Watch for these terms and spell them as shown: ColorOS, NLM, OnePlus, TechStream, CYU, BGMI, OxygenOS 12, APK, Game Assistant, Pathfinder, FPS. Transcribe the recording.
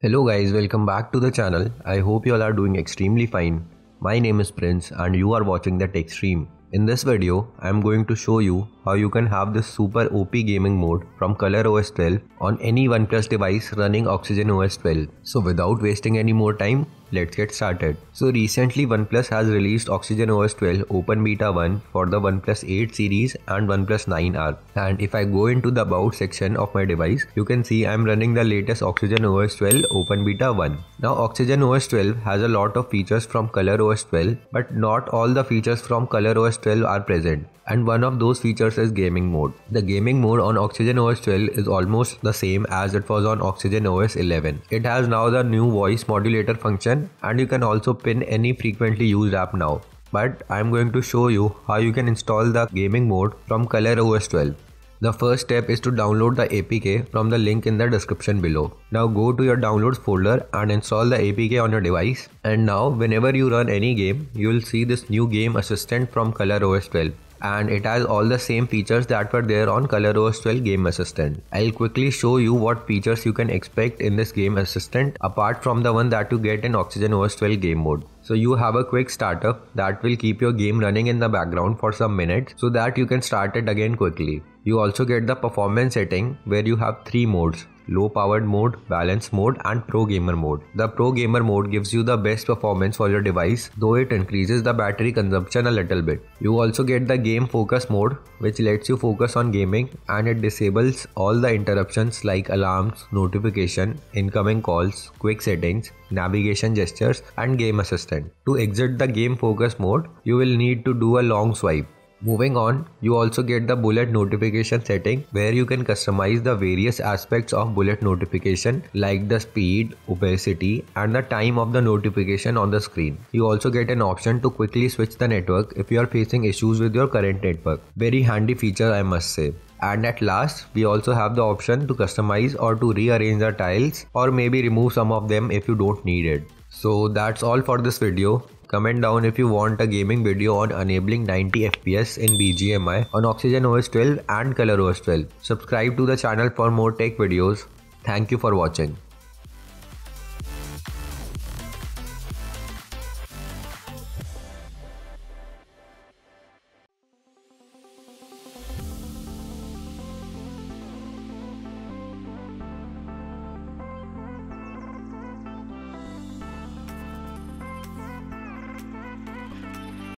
Hello guys, welcome back to the channel. I hope you all are doing extremely fine. My name is Prince and you are watching the TechStream. In this video, I am going to show you how you can have this super OP gaming mode from ColorOS 12 on any OnePlus device running OxygenOS 12. So without wasting any more time, let's get started. So recently OnePlus has released OxygenOS 12 Open Beta 1 for the OnePlus 8 series and OnePlus 9R. And if I go into the about section of my device, you can see I am running the latest OxygenOS 12 Open Beta 1. Now OxygenOS 12 has a lot of features from ColorOS 12, but not all the features from ColorOS 12 are present. And one of those features is gaming mode. The gaming mode on OxygenOS 12 is almost the same as it was on OxygenOS 11. It has now the new voice modulator function, and you can also pin any frequently used app now. But I am going to show you how you can install the gaming mode from ColorOS 12. The first step is to download the APK from the link in the description below. Now go to your downloads folder and install the APK on your device. And now whenever you run any game, you will see this new Game Assistant from ColorOS 12. And it has all the same features that were there on ColorOS 12 Game Assistant. I'll quickly show you what features you can expect in this Game Assistant apart from the one that you get in OxygenOS 12 game mode. So you have a quick startup that will keep your game running in the background for some minutes so that you can start it again quickly. You also get the performance setting where you have three modes: low powered mode, balance mode and pro gamer mode. The pro gamer mode gives you the best performance for your device, though it increases the battery consumption a little bit. You also get the game focus mode, which lets you focus on gaming, and it disables all the interruptions like alarms, notification, incoming calls, quick settings, navigation gestures and Game Assistant. To exit the game focus mode, you will need to do a long swipe. Moving on, you also get the bullet notification setting where you can customize the various aspects of bullet notification like the speed, opacity and the time of the notification on the screen. You also get an option to quickly switch the network if you are facing issues with your current network. Very handy feature, I must say. And at last, we also have the option to customize or to rearrange the tiles or maybe remove some of them if you don't need it. So that's all for this video. Comment down if you want a gaming video on enabling 90 FPS in BGMI on OxygenOS 12 and ColorOS 12. Subscribe to the channel for more tech videos. Thank you for watching.